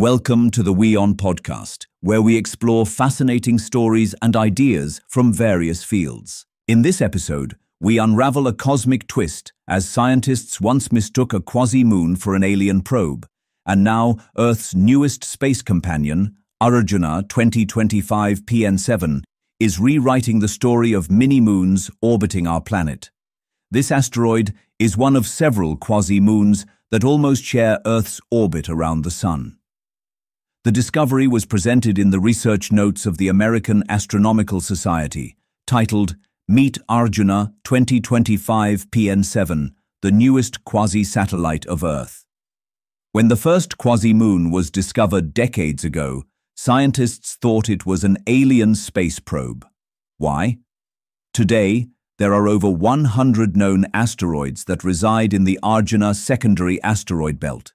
Welcome to the WION podcast, where we explore fascinating stories and ideas from various fields. In this episode, we unravel a cosmic twist as scientists once mistook a quasi-moon for an alien probe, and now Earth's newest space companion, Arjuna 2025 PN7, is rewriting the story of mini-moons orbiting our planet. This asteroid is one of several quasi-moons that almost share Earth's orbit around the Sun. The discovery was presented in the research notes of the American Astronomical Society, titled Meet Arjuna 2025 PN7, the newest quasi-satellite of Earth. When the first quasi-moon was discovered decades ago, scientists thought it was an alien space probe. Why? Today, there are over 100 known asteroids that reside in the Arjuna secondary asteroid belt.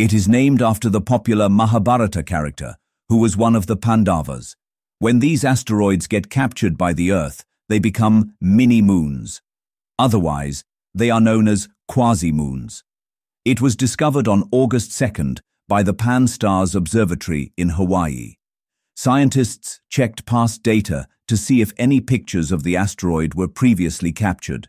It is named after the popular Mahabharata character, who was one of the Pandavas. When these asteroids get captured by the Earth, they become mini-moons. Otherwise, they are known as quasi-moons. It was discovered on August 2nd by the Pan-STARRS Observatory in Hawaii. Scientists checked past data to see if any pictures of the asteroid were previously captured.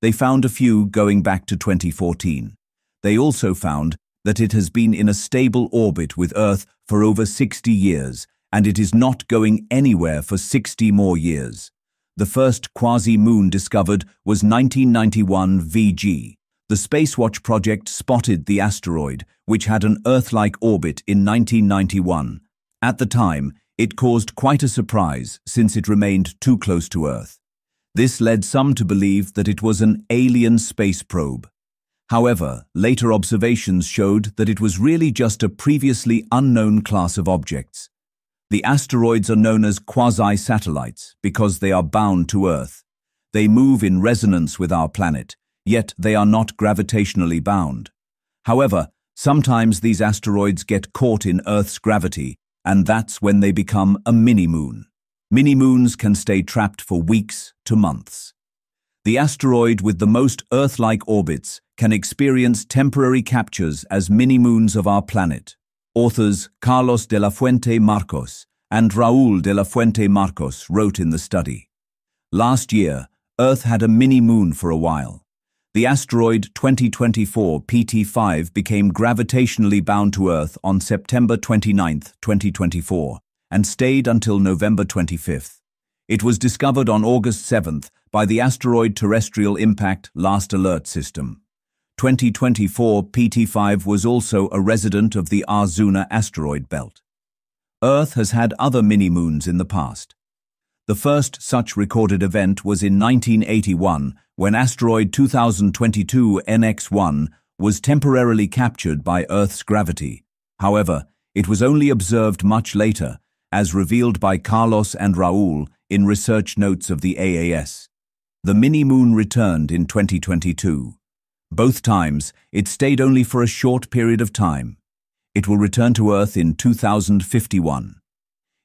They found a few going back to 2014. They also found that it has been in a stable orbit with Earth for over 60 years, and it is not going anywhere for 60 more years. The first quasi-moon discovered was 1991 VG. The Spacewatch project spotted the asteroid, which had an Earth-like orbit in 1991. At the time, it caused quite a surprise since it remained too close to Earth. This led some to believe that it was an alien space probe. However, later observations showed that it was really just a previously unknown class of objects. The asteroids are known as quasi-satellites because they are bound to Earth. They move in resonance with our planet, yet they are not gravitationally bound. However, sometimes these asteroids get caught in Earth's gravity, and that's when they become a mini-moon. Mini-moons can stay trapped for weeks to months. The asteroid with the most Earth-like orbits can experience temporary captures as mini-moons of our planet. Authors Carlos de la Fuente Marcos and Raúl de la Fuente Marcos wrote in the study. Last year, Earth had a mini-moon for a while. The asteroid 2024 PT5 became gravitationally bound to Earth on September 29, 2024, and stayed until November 25th. It was discovered on August 7th by the Asteroid Terrestrial Impact Last Alert System. 2024 PT5 was also a resident of the Arjuna asteroid belt. Earth has had other mini-moons in the past. The first such recorded event was in 1981, when asteroid 2022 NX1 was temporarily captured by Earth's gravity. However, it was only observed much later, as revealed by Carlos and Raúl in research notes of the AAS. The mini-moon returned in 2022. Both times, it stayed only for a short period of time. It will return to Earth in 2051.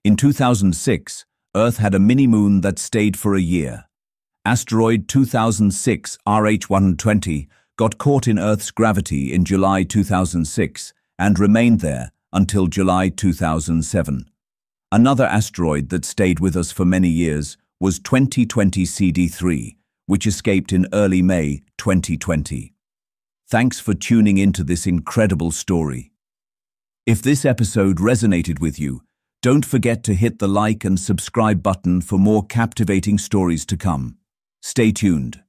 In 2006, Earth had a mini-moon that stayed for a year. Asteroid 2006 RH120 got caught in Earth's gravity in July 2006 and remained there until July 2007. Another asteroid that stayed with us for many years was 2020 CD3, which escaped in early May 2020. Thanks for tuning into this incredible story. If this episode resonated with you, don't forget to hit the like and subscribe button for more captivating stories to come. Stay tuned.